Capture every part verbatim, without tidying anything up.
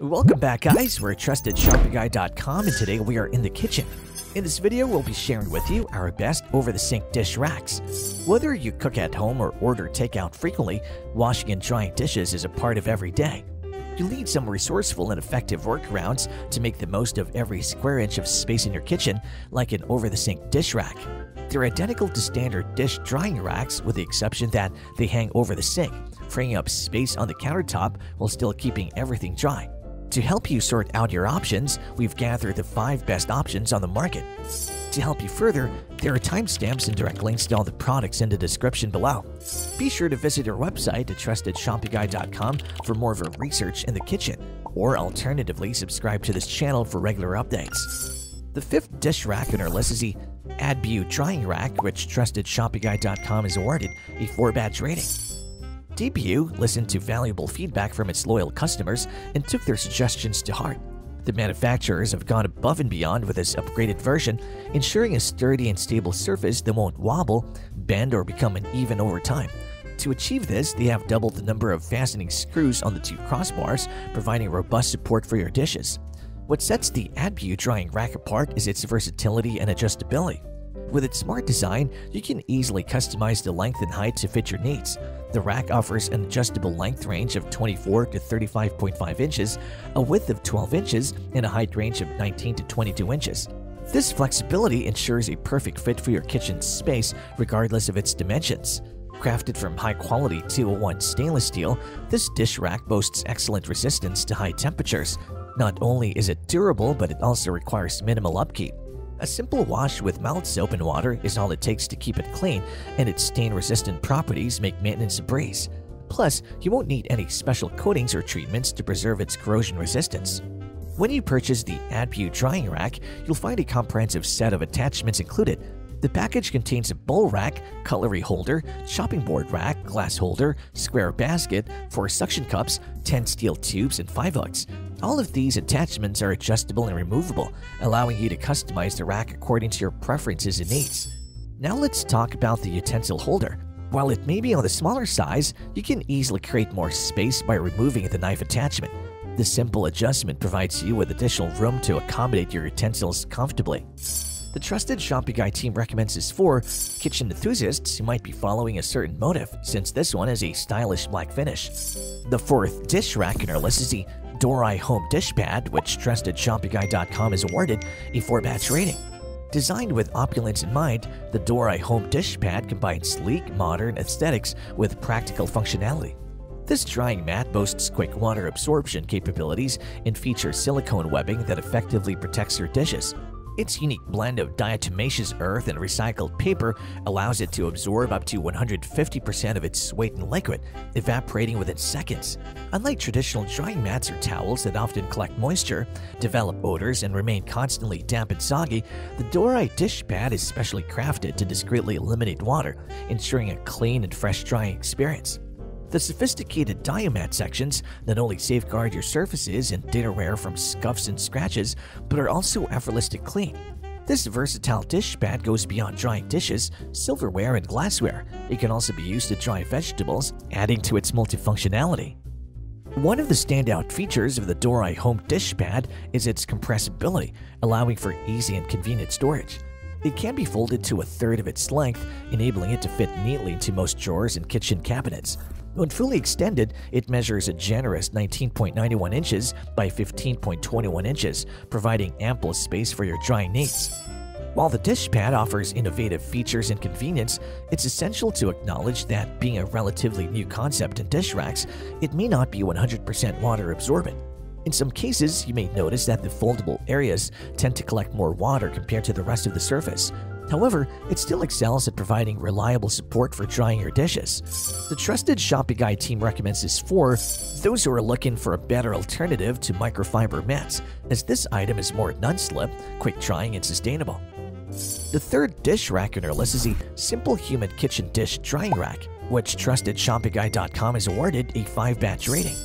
Welcome back, guys. We're trusted shopping guy dot com, and today we are in the kitchen. In this video, we'll be sharing with you our best over-the-sink dish racks. Whether you cook at home or order takeout frequently, washing and drying dishes is a part of every day. You'll need some resourceful and effective workarounds to make the most of every square inch of space in your kitchen, like an over-the-sink dish rack. They're identical to standard dish drying racks with the exception that they hang over the sink, freeing up space on the countertop while still keeping everything dry. To help you sort out your options, we've gathered the five best options on the market. To help you further, there are timestamps and direct links to all the products in the description below. Be sure to visit our website at trusted shopping guy dot com for more of our research in the kitchen, or alternatively, subscribe to this channel for regular updates. The fifth dish rack on our list is the A D B I U drying rack, which trusted shopping guy dot com has awarded a four-batch rating. A D B I U listened to valuable feedback from its loyal customers and took their suggestions to heart. The manufacturers have gone above and beyond with this upgraded version, ensuring a sturdy and stable surface that won't wobble, bend, or become uneven over time. To achieve this, they have doubled the number of fastening screws on the two crossbars, providing robust support for your dishes. What sets the A D B I U drying rack apart is its versatility and adjustability. With its smart design, you can easily customize the length and height to fit your needs. The rack offers an adjustable length range of twenty-four to thirty-five point five inches, a width of twelve inches, and a height range of nineteen to twenty-two inches. This flexibility ensures a perfect fit for your kitchen space regardless of its dimensions. Crafted from high-quality two oh one stainless steel, this dish rack boasts excellent resistance to high temperatures. Not only is it durable, but it also requires minimal upkeep. A simple wash with mild soap and water is all it takes to keep it clean, and its stain-resistant properties make maintenance a breeze. Plus, you won't need any special coatings or treatments to preserve its corrosion resistance. When you purchase the A D B I U drying rack, you'll find a comprehensive set of attachments included. The package contains a bowl rack, cutlery holder, chopping board rack, glass holder, square basket, four suction cups, ten steel tubes, and five hooks. All of these attachments are adjustable and removable, allowing you to customize the rack according to your preferences and needs. Now let's talk about the utensil holder. While it may be on the smaller size, you can easily create more space by removing the knife attachment. This simple adjustment provides you with additional room to accommodate your utensils comfortably. The Trusted Shopping Guy team recommends this for kitchen enthusiasts who might be following a certain motif, since this one has a stylish black finish. The fourth dish rack in our list is the Dorai Home dish pad, which trusted shopping guy dot com has awarded a four-batch rating. Designed with opulence in mind, the Dorai Home dish pad combines sleek, modern aesthetics with practical functionality. This drying mat boasts quick water absorption capabilities and features silicone webbing that effectively protects your dishes. Its unique blend of diatomaceous earth and recycled paper allows it to absorb up to one hundred fifty percent of its weight in liquid, evaporating within seconds. Unlike traditional drying mats or towels that often collect moisture, develop odors, and remain constantly damp and soggy, the Dorai dish pad is specially crafted to discreetly eliminate water, ensuring a clean and fresh drying experience. The sophisticated diamat sections not only safeguard your surfaces and dinnerware from scuffs and scratches, but are also effortless to clean. This versatile dish pad goes beyond drying dishes, silverware, and glassware. It can also be used to dry vegetables, adding to its multifunctionality. One of the standout features of the Dorai Home dish pad is its compressibility, allowing for easy and convenient storage. It can be folded to a third of its length, enabling it to fit neatly into most drawers and kitchen cabinets. When fully extended, it measures a generous nineteen point nine one inches by fifteen point two one inches, providing ample space for your drying needs. While the dish pad offers innovative features and convenience, it's essential to acknowledge that, being a relatively new concept in dish racks, it may not be one hundred percent water absorbent. In some cases, you may notice that the foldable areas tend to collect more water compared to the rest of the surface. However, it still excels at providing reliable support for drying your dishes. The Trusted Shopping Guy team recommends this for those who are looking for a better alternative to microfiber mats, as this item is more non-slip, quick drying, and sustainable. The third dish rack on our list is the simplehuman kitchen dish drying rack, which trusted shopping guy dot com has awarded a five-batch rating.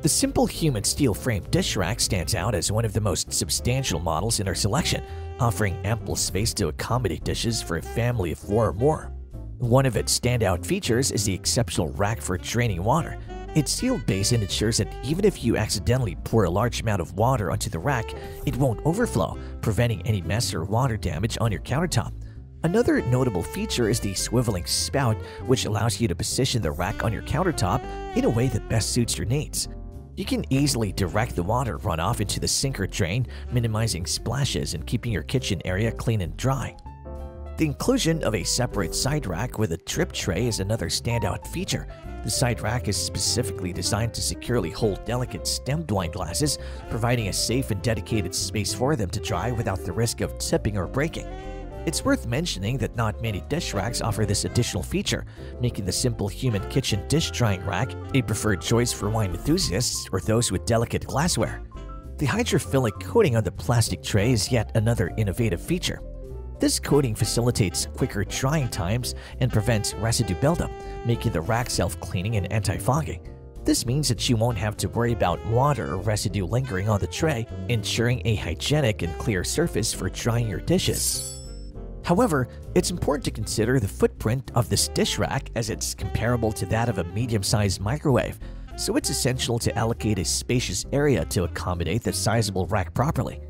The simplehuman steel frame dish rack stands out as one of the most substantial models in our selection, offering ample space to accommodate dishes for a family of four or more. One of its standout features is the exceptional rack for draining water. Its sealed basin ensures that even if you accidentally pour a large amount of water onto the rack, it won't overflow, preventing any mess or water damage on your countertop. Another notable feature is the swiveling spout, which allows you to position the rack on your countertop in a way that best suits your needs. You can easily direct the water runoff into the sink or drain, minimizing splashes and keeping your kitchen area clean and dry. The inclusion of a separate side rack with a trip tray is another standout feature. The side rack is specifically designed to securely hold delicate stemmed wine glasses, providing a safe and dedicated space for them to dry without the risk of tipping or breaking. It's worth mentioning that not many dish racks offer this additional feature, making the simplehuman kitchen dish drying rack a preferred choice for wine enthusiasts or those with delicate glassware. The hydrophilic coating on the plastic tray is yet another innovative feature. This coating facilitates quicker drying times and prevents residue buildup, making the rack self-cleaning and anti-fogging. This means that you won't have to worry about water or residue lingering on the tray, ensuring a hygienic and clear surface for drying your dishes. However, it's important to consider the footprint of this dish rack as it's comparable to that of a medium-sized microwave, so it's essential to allocate a spacious area to accommodate the sizable rack properly.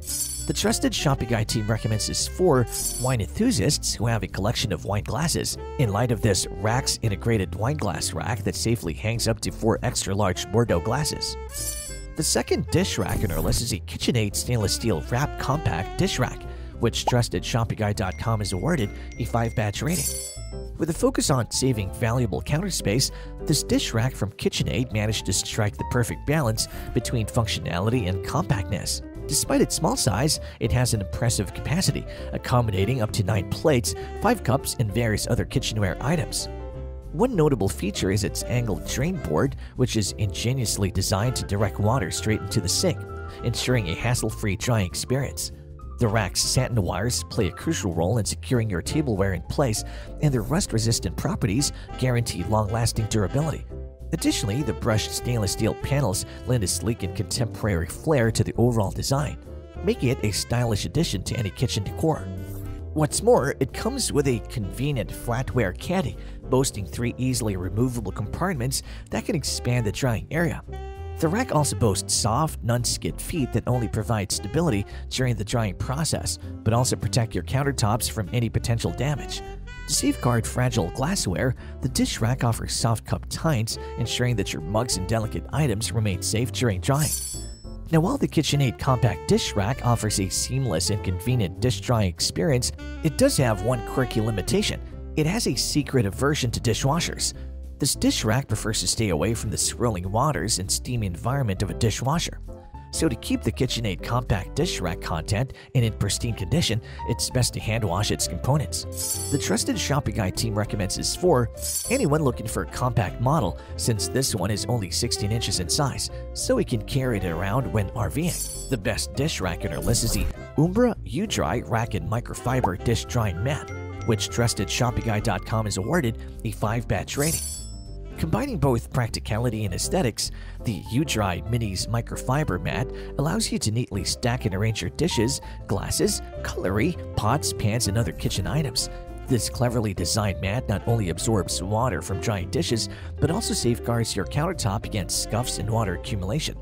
The trusted shopping guide team recommends this for wine enthusiasts who have a collection of wine glasses. In light of this, Rack's integrated wine glass rack that safely hangs up to four extra large Bordeaux glasses. The second dish rack on our list is a KitchenAid stainless steel wrap compact dish rack, which trusted shopping guide dot com is awarded a five-batch rating. With a focus on saving valuable counter space, this dish rack from KitchenAid managed to strike the perfect balance between functionality and compactness. Despite its small size, it has an impressive capacity, accommodating up to nine plates, five cups, and various other kitchenware items. One notable feature is its angled drain board, which is ingeniously designed to direct water straight into the sink, ensuring a hassle-free drying experience. The rack's satin wires play a crucial role in securing your tableware in place, and their rust-resistant properties guarantee long-lasting durability. Additionally, the brushed stainless steel panels lend a sleek and contemporary flair to the overall design, making it a stylish addition to any kitchen decor. What's more, it comes with a convenient flatware caddy, boasting three easily removable compartments that can expand the drying area. The rack also boasts soft, non-skid feet that only provide stability during the drying process, but also protect your countertops from any potential damage. To safeguard fragile glassware, the dish rack offers soft cup tines, ensuring that your mugs and delicate items remain safe during drying. Now, while the KitchenAid Compact Dish Rack offers a seamless and convenient dish drying experience, it does have one quirky limitation. It has a secret aversion to dishwashers. This dish rack prefers to stay away from the swirling waters and steamy environment of a dishwasher. So to keep the KitchenAid Compact Dish Rack content and in pristine condition, it's best to hand wash its components. The Trusted Shopping Guide team recommends this for anyone looking for a compact model, since this one is only sixteen inches in size, so we can carry it around when RVing. The best dish rack in our list is the Umbra U-Dry Rack and Microfiber Dish Drying Mat, which trusted shopping guide dot com is awarded a five-batch rating. Combining both practicality and aesthetics, the U-Dry Mini's microfiber mat allows you to neatly stack and arrange your dishes, glasses, cutlery, pots, pans, and other kitchen items. This cleverly designed mat not only absorbs water from drying dishes, but also safeguards your countertop against scuffs and water accumulation.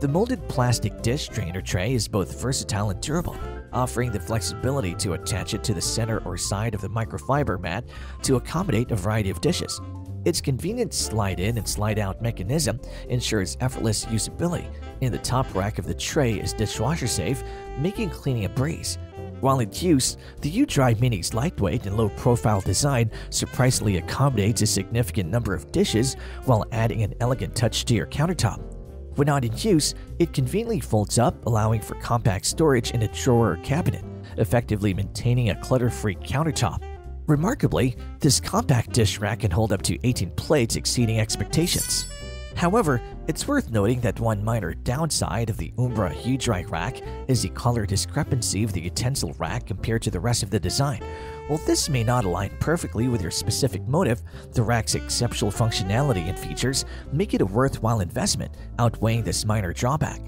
The molded plastic dish drainer tray is both versatile and durable, offering the flexibility to attach it to the center or side of the microfiber mat to accommodate a variety of dishes. Its convenient slide-in and slide-out mechanism ensures effortless usability, and the top rack of the tray is dishwasher-safe, making cleaning a breeze. While in use, the U-Dry Mini's lightweight and low-profile design surprisingly accommodates a significant number of dishes while adding an elegant touch to your countertop. When not in use, it conveniently folds up, allowing for compact storage in a drawer or cabinet, effectively maintaining a clutter-free countertop. Remarkably, this compact dish rack can hold up to eighteen plates, exceeding expectations. However, it's worth noting that one minor downside of the Umbra U-Dry rack is the color discrepancy of the utensil rack compared to the rest of the design. While this may not align perfectly with your specific motive, the rack's exceptional functionality and features make it a worthwhile investment, outweighing this minor drawback.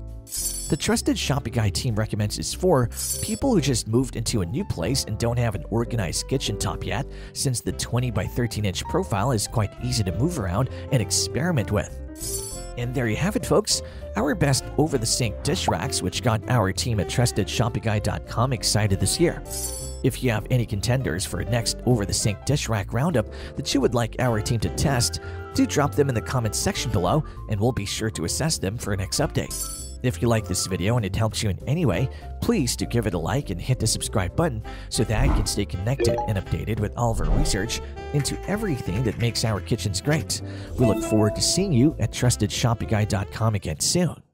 The Trusted Shopping Guide team recommends this for people who just moved into a new place and don't have an organized kitchen top yet, since the twenty by thirteen inch profile is quite easy to move around and experiment with. And there you have it, folks, our best over-the-sink dish racks, which got our team at trusted shopping guy dot com excited this year. If you have any contenders for next over-the-sink dish rack roundup that you would like our team to test, do drop them in the comments section below, and we'll be sure to assess them for our next update. If you like this video and it helps you in any way, please do give it a like and hit the subscribe button so that I can stay connected and updated with all of our research into everything that makes our kitchens great. We look forward to seeing you at trusted shopping guy dot com again soon.